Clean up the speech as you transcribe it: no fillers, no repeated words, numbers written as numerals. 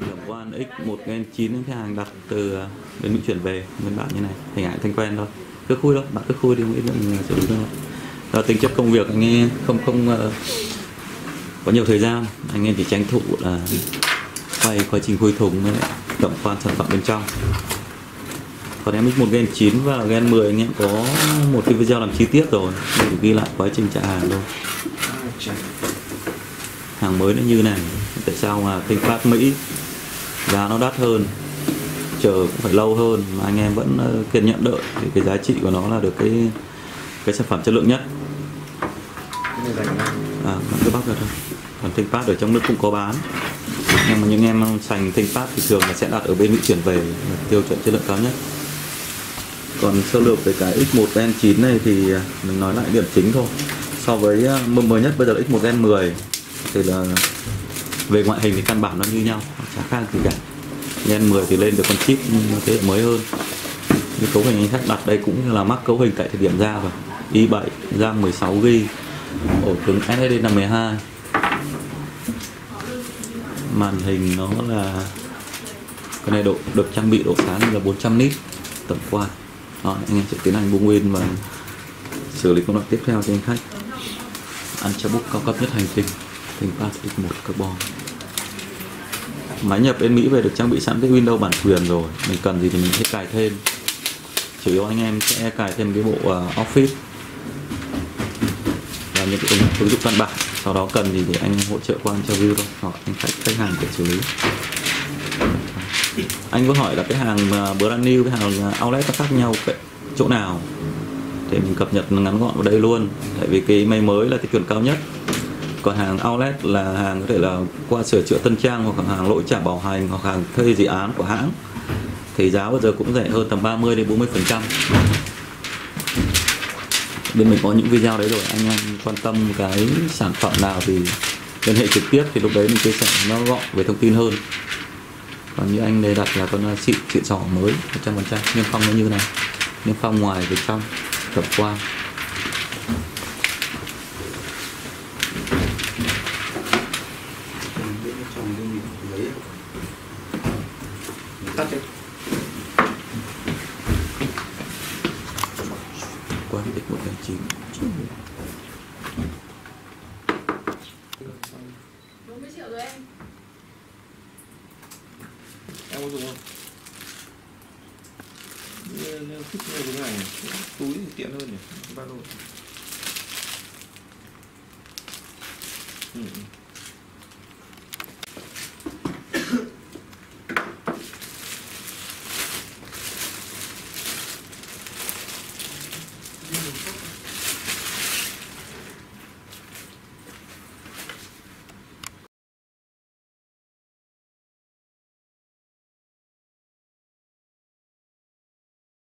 Điểm quan X1 Gen 9 khách hàng đặt từ bên Mỹ chuyển về bên bạn như này, hình ảnh thành quen thôi, cứ khui thôi, bạn cứ khui đi không ít mình xử lý thôi. Và tính chất công việc anh em không có nhiều thời gian, anh em chỉ tranh thủ là quay quá trình khui thùng với tổng quan sản phẩm bên trong. Còn em X1 Gen 9 và Gen 10 anh em có một cái video làm chi tiết rồi, mình ghi lại quá trình trả hàng luôn. Hàng mới nó như này, tại sao mà ThinkPad Mỹ giá nó đắt hơn, chờ cũng phải lâu hơn mà anh em vẫn kiên nhẫn đợi thì cái giá trị của nó là được cái sản phẩm chất lượng nhất. Bạn cứ bóc ra thôi. Còn ThinkPad ở trong nước cũng có bán, nhưng mà những em sành ThinkPad thì thường là sẽ đặt ở bên Mỹ chuyển về tiêu chuẩn chất lượng cao nhất. Còn sơ lược về cái X1 Gen 9 này thì mình nói lại điểm chính thôi. So với mới nhất bây giờ là X1 Gen 10 thì là về ngoại hình thì căn bản nó như nhau, chả khác gì cả. Gen 10 thì lên được con chip thế hệ mới hơn. Như cấu hình anh khách đặt đây cũng là mắc cấu hình tại thời điểm ra rồi, i7 RAM 16GB, ổ cứng SSD 512, màn hình nó là cái này, độ được trang bị độ sáng là 400 nit, tổng quan. Rồi anh em sẽ tiến hành bung in và xử lý công đoạn tiếp theo cho anh khách. Ăn cho bút cao cấp nhất hành tinh, ThinkPad X1 Carbon. Máy nhập bên Mỹ về được trang bị sẵn cái Windows bản quyền rồi, mình cần gì thì mình sẽ cài thêm. Chủ yếu anh em sẽ cài thêm cái bộ Office và những cái ứng dụng văn bản. Sau đó cần gì thì anh hỗ trợ qua interview thôi, hoặc anh khách hàng để xử lý. Anh có hỏi là cái hàng brand new, cái hàng outlet nó khác nhau chỗ nào thì mình cập nhật ngắn gọn vào đây luôn, tại vì cái máy mới là cái chuẩn cao nhất. Còn hàng outlet là hàng có thể là qua sửa chữa tân trang, hoặc hàng lỗi trả bảo hành, hoặc hàng thuê dự án của hãng thì giá bây giờ cũng rẻ hơn tầm 30 đến 40%. Bên mình có những video đấy rồi, anh em quan tâm cái sản phẩm nào thì liên hệ trực tiếp, thì lúc đấy mình chia sẻ nó gọn về thông tin hơn. Còn như anh đề đặt là con xịn sò mới 100%, niêm phong nó như này, niêm phong ngoài bên trong tổng quan. Qua X1 Gen 9. $40 triệu rồi em. Em có dùng không? Nếu thích như thế này, túi thì tiện hơn nhỉ, ba lô.